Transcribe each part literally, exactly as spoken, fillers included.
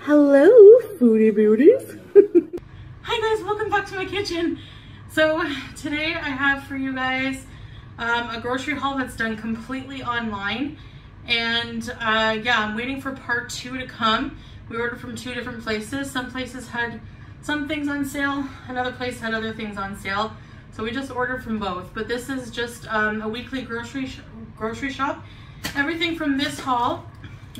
Hello, foodie beauties. Hi guys, welcome back to my kitchen. So today I have for you guys um, a grocery haul that's done completely online. And uh, yeah, I'm waiting for part two to come. We ordered from two different places. Some places had some things on sale, another place had other things on sale. So we just ordered from both. But this is just um, a weekly grocery sh grocery shop. Everything from this haul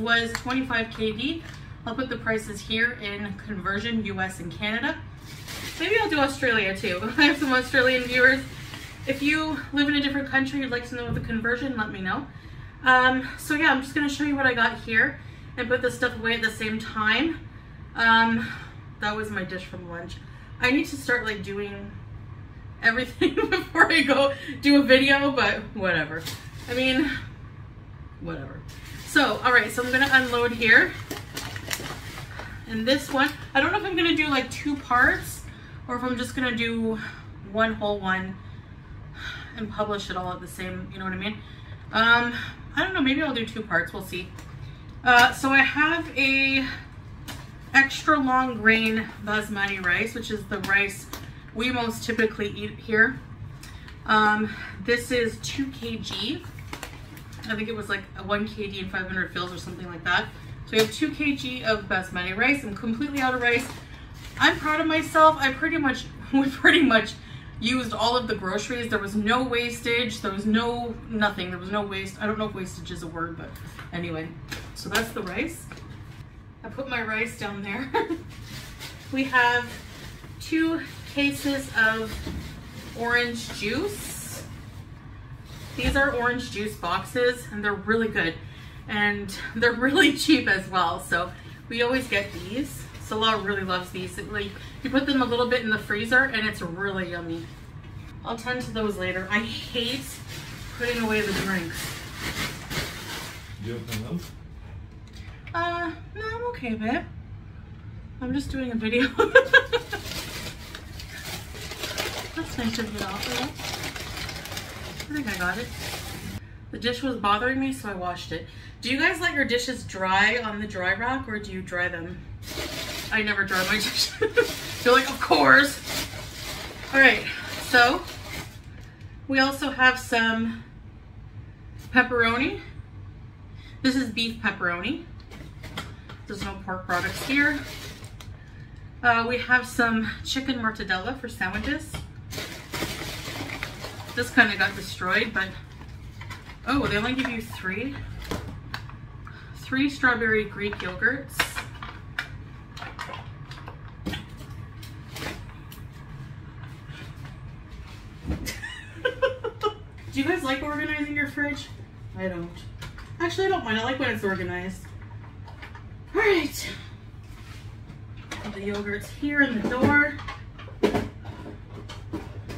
was twenty-five K D. I'll put the prices here in conversion, U S and Canada. Maybe I'll do Australia too. I have some Australian viewers. If you live in a different country, you'd like to know the conversion, let me know. Um, so yeah, I'm just gonna show you what I got here and put this stuff away at the same time. Um, that was my dish from lunch. I need to start like doing everything before I go do a video, but whatever. I mean, whatever. So, all right, so I'm gonna unload here. And this one, I don't know if I'm gonna do like two parts or if I'm just gonna do one whole one and publish it all at the same, you know what I mean? Um, I don't know, maybe I'll do two parts, we'll see. Uh, so I have a extra long grain basmati rice, which is the rice we most typically eat here. Um, this is two K G. I think it was like one K D and five hundred fills or something like that. So we have two K G of basmati rice. I'm completely out of rice. I'm proud of myself. I pretty much, we pretty much used all of the groceries. There was no wastage. There was no nothing. There was no waste. I don't know if wastage is a word, but anyway. So that's the rice. I put my rice down there. We have two cases of orange juice. These are orange juice boxes and they're really good. And they're really cheap as well, so we always get these. Salah really loves these. It, like, you put them a little bit in the freezer and it's really yummy. I'll tend to those later. I hate putting away the drinks. Do you open them? Uh, no, I'm okay, babe. I'm just doing a video. That's nice of you to offer that. I think I got it. The dish was bothering me, so I washed it. Do you guys let your dishes dry on the dry rack, or do you dry them? I never dry my dishes. You're like, of course. All right, so we also have some pepperoni. This is beef pepperoni. There's no pork products here. Uh, we have some chicken mortadella for sandwiches. This kind of got destroyed, but oh, they only give you three. Three strawberry Greek yogurts. Do you guys like organizing your fridge? I don't. Actually, I don't mind. I like when it's organized. All right. Put the yogurts here in the door.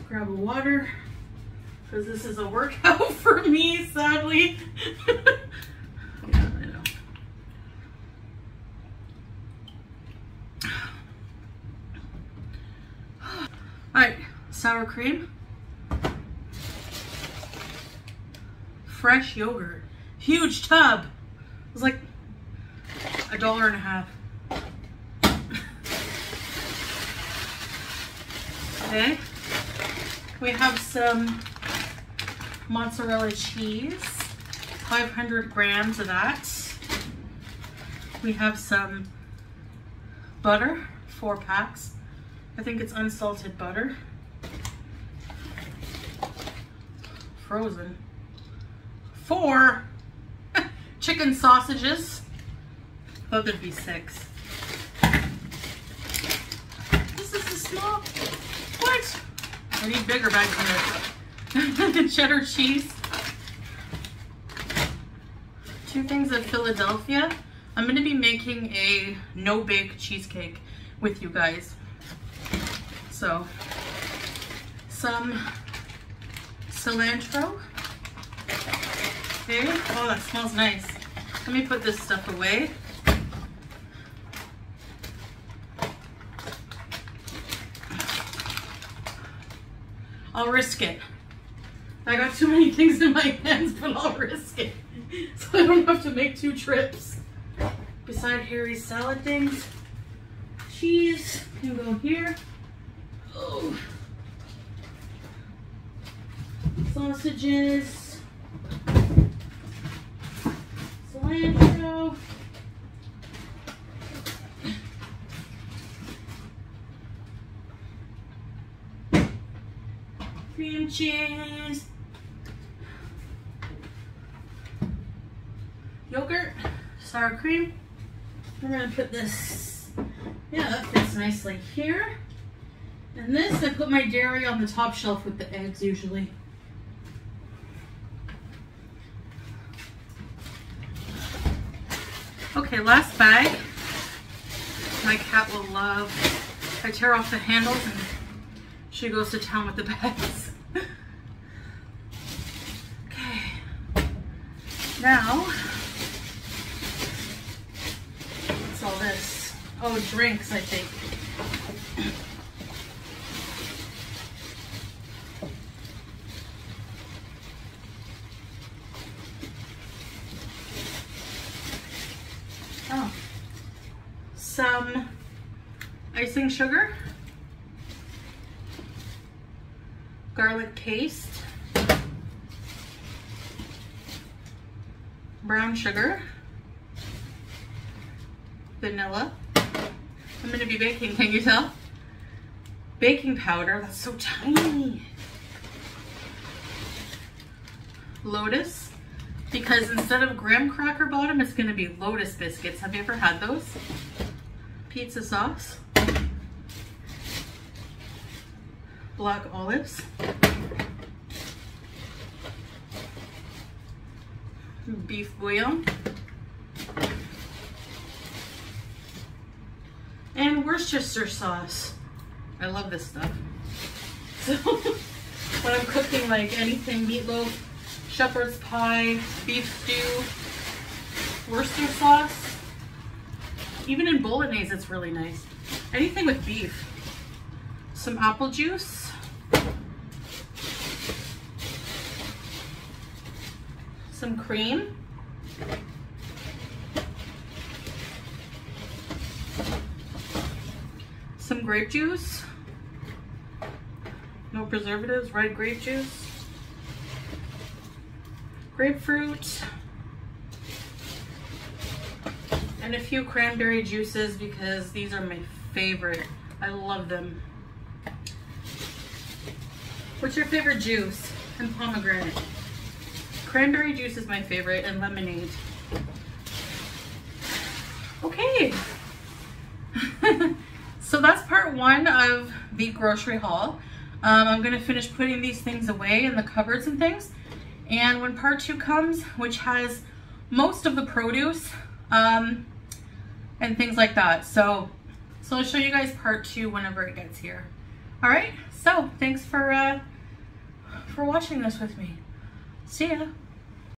Grab a water. Because this is a workout for me, sadly. Yeah, I know. All right, sour cream. Fresh yogurt. Huge tub. It was like a dollar and a half. Okay. We have some mozzarella cheese, five hundred grams of that. We have some butter, four packs. I think it's unsalted butter. Frozen. Four chicken sausages. Thought there'd be six. This is a small, what? I need bigger bags than this. Cheddar cheese. Two things of Philadelphia. I'm going to be making a no-bake cheesecake with you guys. So, some cilantro. Okay. Oh, that smells nice. Let me put this stuff away. I'll risk it. I got too many things in my hands, but I'll risk it. So I don't have to make two trips. Beside Harry's salad things, cheese can go here. Oh. Sausages, cilantro. Cream cheese, yogurt, sour cream. We're gonna put this, yeah, that fits nicely here. And this, I put my dairy on the top shelf with the eggs usually. Okay, last bag. My cat will love, I tear off the handles and she goes to town with the bags. Okay, now, what's all this? Oh, drinks, I think. Oh, some icing sugar. Garlic paste, brown sugar, vanilla. I'm gonna be baking, can you tell? Baking powder, that's so tiny. Lotus, because instead of graham cracker bottom, it's gonna be Lotus biscuits. Have you ever had those? Pizza sauce. Black olives, beef bouillon, and Worcestershire sauce. I love this stuff. So when I'm cooking like anything, meatloaf, shepherd's pie, beef stew, Worcestershire sauce, even in bolognese it's really nice. Anything with beef. Some apple juice, some cream, some grape juice, no preservatives, red grape juice, grapefruit, and a few cranberry juices because these are my favorite. I love them. What's your favorite juice? And pomegranate. Cranberry juice is my favorite, and lemonade. Okay. So that's part one of the grocery haul. Um, I'm gonna finish putting these things away in the cupboards and things. And when part two comes, which has most of the produce um, and things like that. So, so I'll show you guys part two whenever it gets here. All right, so thanks for, uh, for watching this with me. See ya.